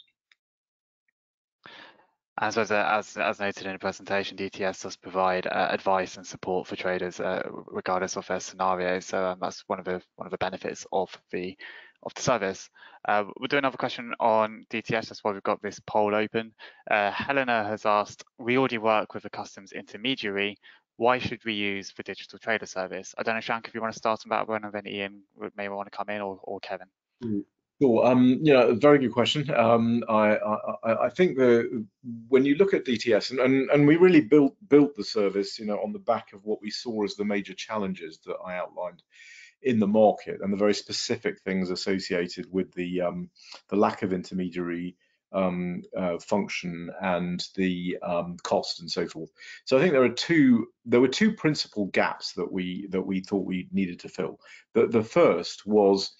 As, as, as noted in the presentation, D T S does provide uh, advice and support for traders, uh, regardless of their scenario. So um, that's one of the one of the benefits of the of the service. Uh, we'll do another question on D T S. That's why we've got this poll open. Uh, Helena has asked, "We already work with a customs intermediary. Why should we use the Digital Trader Service?" I don't know, Shank, if you want to start on that one, and then Ian may want to come in, or or Kevin. Mm. Sure. Um, you know, very good question. Um, I, I, I think the when you look at D T S, and, and, and we really built built the service, you know, on the back of what we saw as the major challenges that I outlined in the market, and the very specific things associated with the um, the lack of intermediary um, uh, function and the um, cost and so forth. So I think there are two there were two principal gaps that we that we thought we needed to fill. The the first was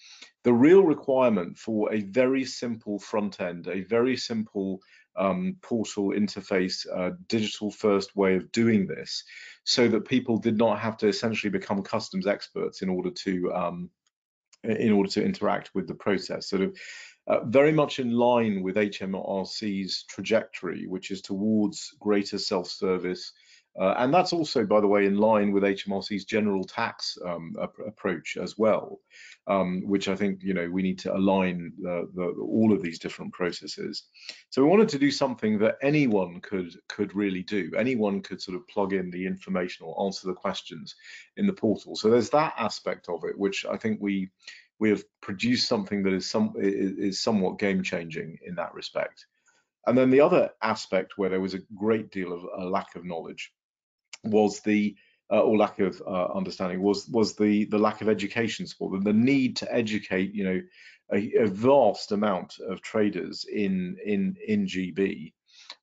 the real requirement for a very simple front end, a very simple um, portal interface, uh, digital first way of doing this, so that people did not have to essentially become customs experts in order to um, in order to interact with the process. Sort of uh, very much in line with H M R C's trajectory, which is towards greater self-service. Uh, and that's also, by the way, in line with H M R C's general tax um, ap approach as well, um, which I think, you know, we need to align the, the, all of these different processes. So we wanted to do something that anyone could could really do. Anyone could sort of plug in the information or answer the questions in the portal. So there's that aspect of it, which I think we we have produced something that is some is somewhat game-changing in that respect. And then the other aspect where there was a great deal of a lack of knowledge was the uh, or lack of uh, understanding was was the the lack of education support and the need to educate you know a, a vast amount of traders in in in G B.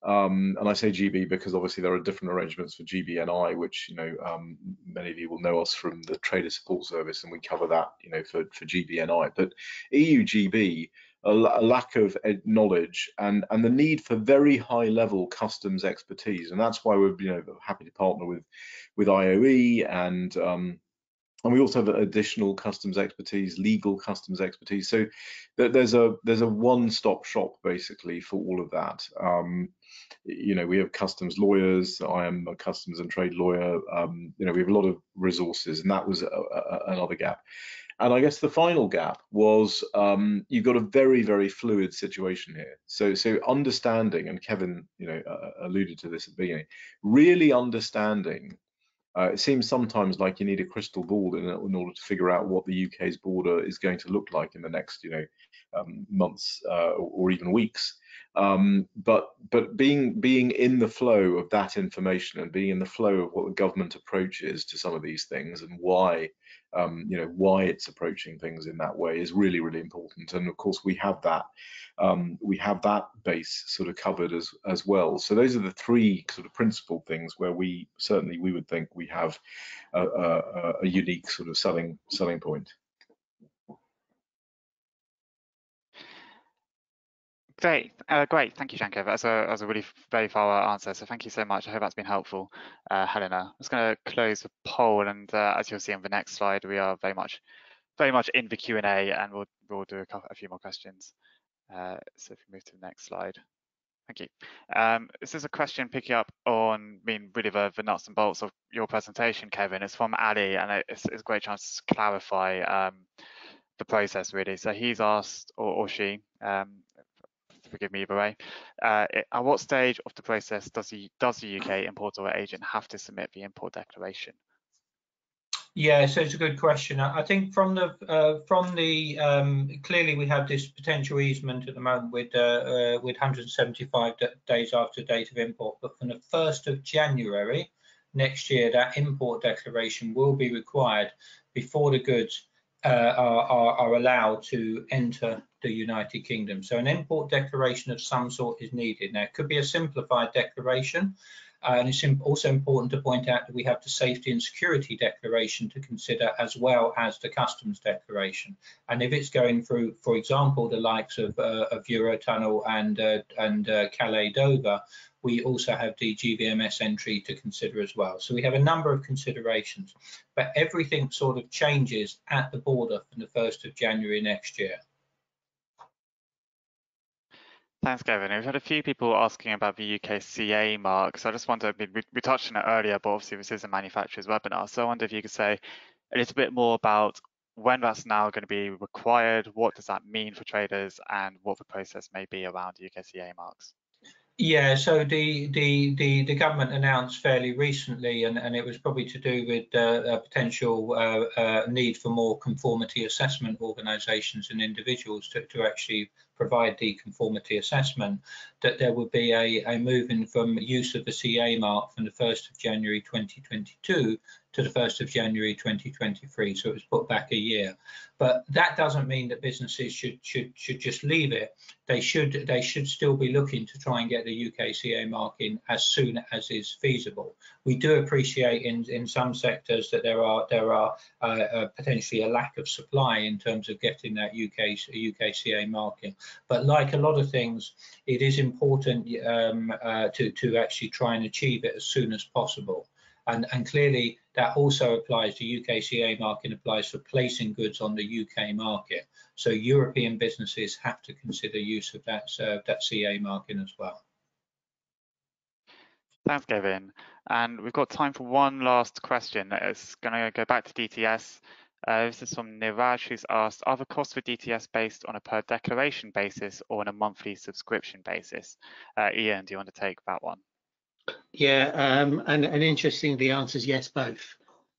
Um, and I say G B because obviously there are different arrangements for G B N I, which you know um, many of you will know us from the Trader Support Service, and we cover that you know for for G B N I. But E U G B, a, a lack of knowledge and and the need for very high level customs expertise, and that's why we're you know happy to partner with with I O E and. Um, And we also have additional customs expertise, legal customs expertise. So there's a there's a one-stop shop basically for all of that. Um, you know, we have customs lawyers. I am a customs and trade lawyer. Um, you know, we have a lot of resources, and that was a, a, another gap. And I guess the final gap was um, you've got a very, very fluid situation here. So, so understanding, and Kevin, you know, uh, alluded to this at the beginning, really understanding. Uh, it seems sometimes like you need a crystal ball in, in order to figure out what the U K's border is going to look like in the next, you know, um, months uh, or, or even weeks. Um, but but being being in the flow of that information and being in the flow of what the government approach is to some of these things and why, um, you know, why it's approaching things in that way is really, really important. And of course, we have that um, we have that base sort of covered as as well. So those are the three sort of principal things where we certainly we would think we have a, a, a unique sort of selling selling point. Great, uh, great. Thank you, Shankar. That's a, that's a really very thorough answer. So thank you so much. I hope that's been helpful, uh, Helena. I'm just going to close the poll, and uh, as you'll see on the next slide, we are very much, very much in the Q and A, and we'll we'll do a, couple, a few more questions. Uh, so if we move to the next slide, thank you. Um, this is a question picking up on, I mean, really the, the nuts and bolts of your presentation, Kevin. It's from Ali, and it's, it's a great chance to clarify um, the process really. So he's asked, or, or she. Um, forgive me either way, uh, it, at what stage of the process does the, does the U K importer or agent have to submit the import declaration? Yeah, so it's a good question. I think from the, uh, from the um, clearly we have this potential easement at the moment with, uh, uh, with one hundred seventy-five days after date of import, but from the first of January next year, that import declaration will be required before the goods Uh, are, are, are allowed to enter the United Kingdom. So an import declaration of some sort is needed. Now, it could be a simplified declaration, uh, and it's imp also important to point out that we have the safety and security declaration to consider as well as the customs declaration. And if it's going through, for example, the likes of, uh, of Eurotunnel and, uh, and uh, Calais Dover, we also have the G V M S entry to consider as well. So we have a number of considerations, but everything sort of changes at the border from the first of January next year. Thanks, Kevin. We've had a few people asking about the U K C A mark. So I just wonder, we, we touched on it earlier, but obviously this is a manufacturer's webinar. So I wonder if you could say a little bit more about when that's now going to be required, what does that mean for traders, and what the process may be around U K C A marks. Yeah, so the, the the the government announced fairly recently, and, and it was probably to do with uh, a potential uh, uh, need for more conformity assessment organisations and individuals to, to actually provide the conformity assessment, that there would be a, a moving from use of the C A mark from the first of January twenty twenty-two to the first of January twenty twenty-three. So it was put back a year. But that doesn't mean that businesses should should should just leave it. They should they should still be looking to try and get the U K C A mark in as soon as is feasible. We do appreciate in in some sectors that there are there are uh, uh, potentially a lack of supply in terms of getting that U K U K C A mark in. But like a lot of things, it is important um, uh, to to actually try and achieve it as soon as possible. And, and clearly, that also applies to U K C A marking, applies for placing goods on the U K market. So European businesses have to consider use of that uh, that C A marking as well. Thanks, Kevin. And we've got time for one last question. It's going to go back to D T S. Uh, this is from Niraj, who's asked, are the costs for D T S based on a per declaration basis or on a monthly subscription basis? Uh, Ian, do you want to take that one? Yeah, um, and, and interesting, the answer is yes, both.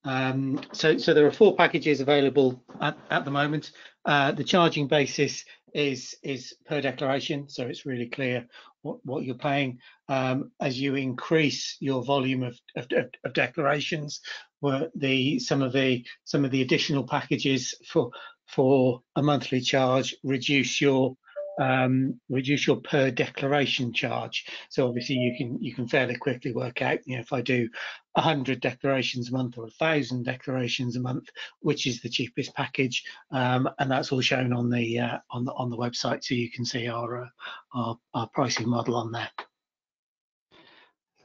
Um, so, so there are four packages available at, at the moment. Uh, the charging basis is is per declaration, so it's really clear what, what you're paying. Um, as you increase your volume of, of, of declarations, were the some of the some of the additional packages for for a monthly charge reduce your um reduce your per declaration charge. So obviously you can you can fairly quickly work out, you know, if I do one hundred declarations a month or one thousand declarations a month, which is the cheapest package, um and that's all shown on the uh, on the on the website, so you can see our, uh, our our pricing model on there.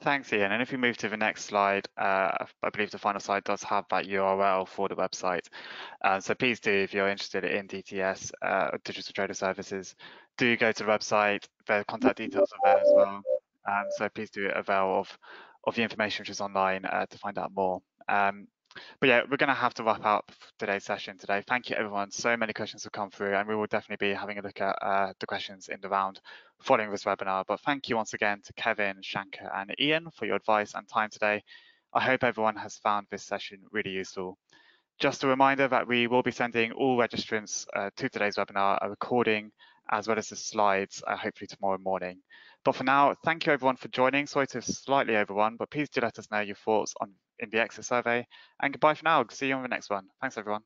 Thanks, Ian. And if we move to the next slide, uh, I believe the final slide does have that U R L for the website. Uh, so please do, if you're interested in D T S, uh, Digital Trader Services, do go to the website. Their contact details are there as well. Um, so please do avail of, of the information which is online uh, to find out more. Um, but yeah, we're going to have to wrap up today's session today. Thank you, everyone. So many questions have come through, and we will definitely be having a look at uh, the questions in the round following this webinar. But thank you once again to Kevin, Shankar and Ian for your advice and time today. I hope everyone has found this session really useful. Just a reminder that we will be sending all registrants uh, to today's webinar a recording, as well as the slides, uh, hopefully tomorrow morning. But for now, thank you everyone for joining. Sorry to have slightly overrun, but please do let us know your thoughts on in the exit survey. And goodbye for now. See you on the next one. Thanks, everyone.